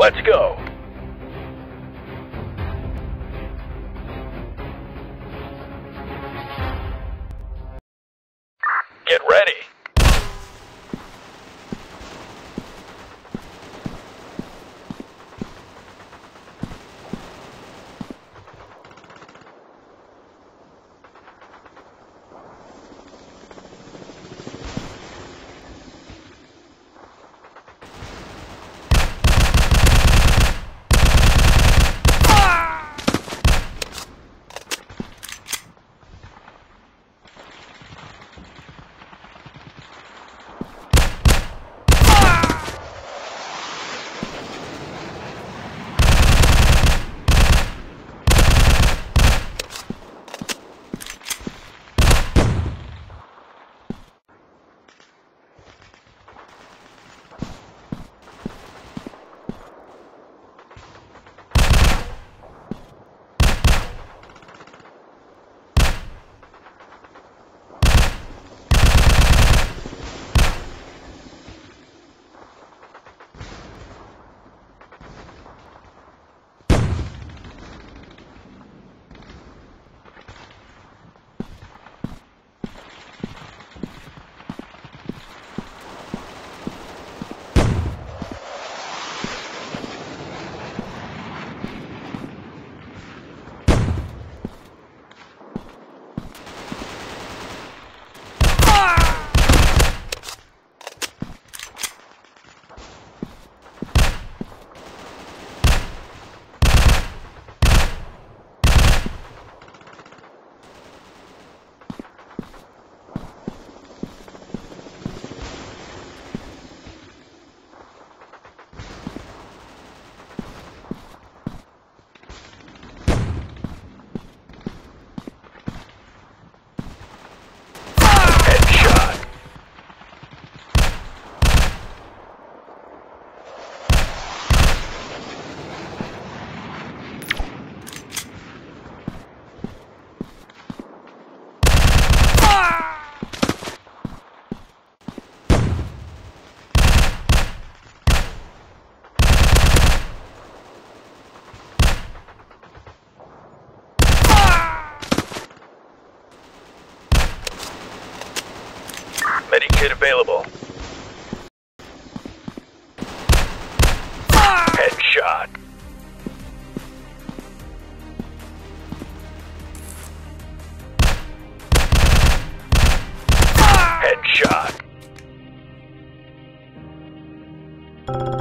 Let's go. Get ready. Medikit available. Headshot. Headshot.